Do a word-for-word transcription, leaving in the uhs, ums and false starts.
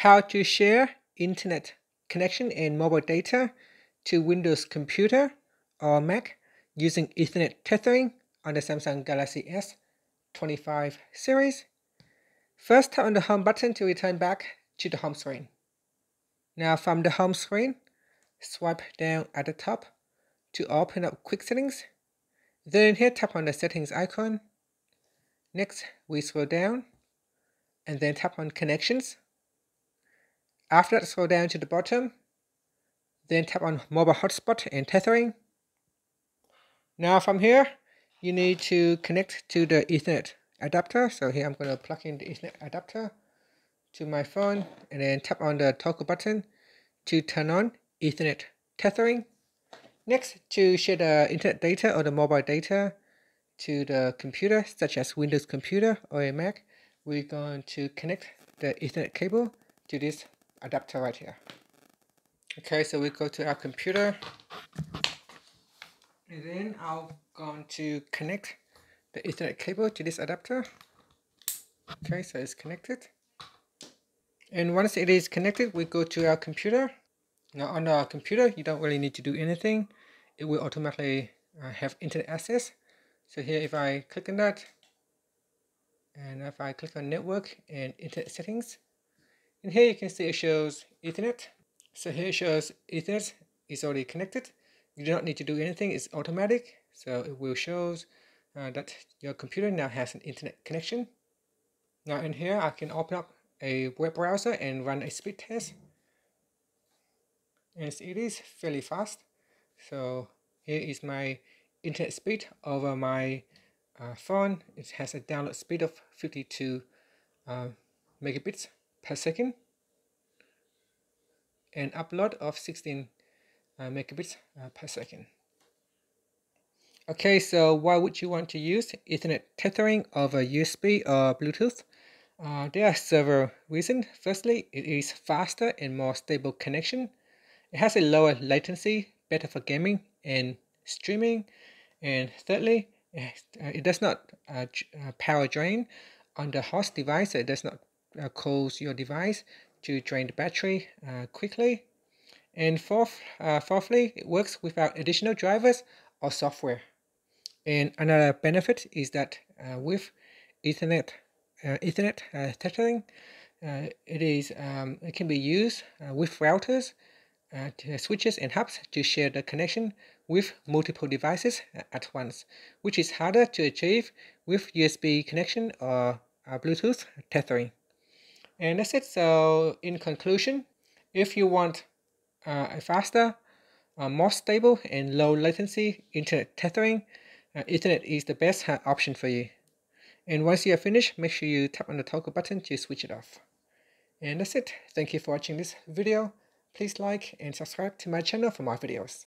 How to share internet connection and mobile data to Windows computer or Mac using Ethernet tethering on the Samsung Galaxy S twenty-five series. First, tap on the home button to return back to the home screen. Now from the home screen, swipe down at the top to open up quick settings. Then here, tap on the settings icon. Next, we scroll down and then tap on connections. After that, scroll down to the bottom, then tap on mobile hotspot and tethering. Now from here, you need to connect to the Ethernet adapter. So here I'm going to plug in the Ethernet adapter to my phone and then tap on the toggle button to turn on Ethernet tethering. Next, to share the internet data or the mobile data to the computer, such as Windows computer or a Mac, we're going to connect the Ethernet cable to this adapter right here. Okay, so we go to our computer and then I'm going to connect the Ethernet cable to this adapter. Okay, so it's connected, and once it is connected, we go to our computer. Now on our computer, you don't really need to do anything. It will automatically uh, have internet access. So here, if I click on that, and if I click on network and internet settings, and here you can see it shows Ethernet. So here it shows Ethernet is already connected. You do not need to do anything, it's automatic. So it will show uh, that your computer now has an internet connection. Now in here, I can open up a web browser and run a speed test. And it is fairly fast. So here is my internet speed over my uh, phone. It has a download speed of fifty-two uh, megabits per second and upload of sixteen uh, megabits uh, per second. Okay, so why would you want to use Ethernet tethering over U S B or Bluetooth? Uh, there are several reasons. Firstly, it is faster and more stable connection. It has a lower latency, better for gaming and streaming. And thirdly, it does not uh, power drain on the host device. So it does not uh, cause your device to drain the battery uh, quickly. And fourth, uh, fourthly, it works without additional drivers or software. And another benefit is that uh, with Ethernet, uh, Ethernet uh, tethering, uh, it is um, it can be used uh, with routers, Uh, switches and hubs to share the connection with multiple devices at once, which is harder to achieve with U S B connection or uh, Bluetooth tethering. And that's it. So in conclusion, if you want uh, a faster, uh, more stable and low latency internet tethering, uh, Ethernet is the best uh, option for you. And once you are finished, make sure you tap on the toggle button to switch it off. And that's it. Thank you for watching this video. Please like and subscribe to my channel for more videos.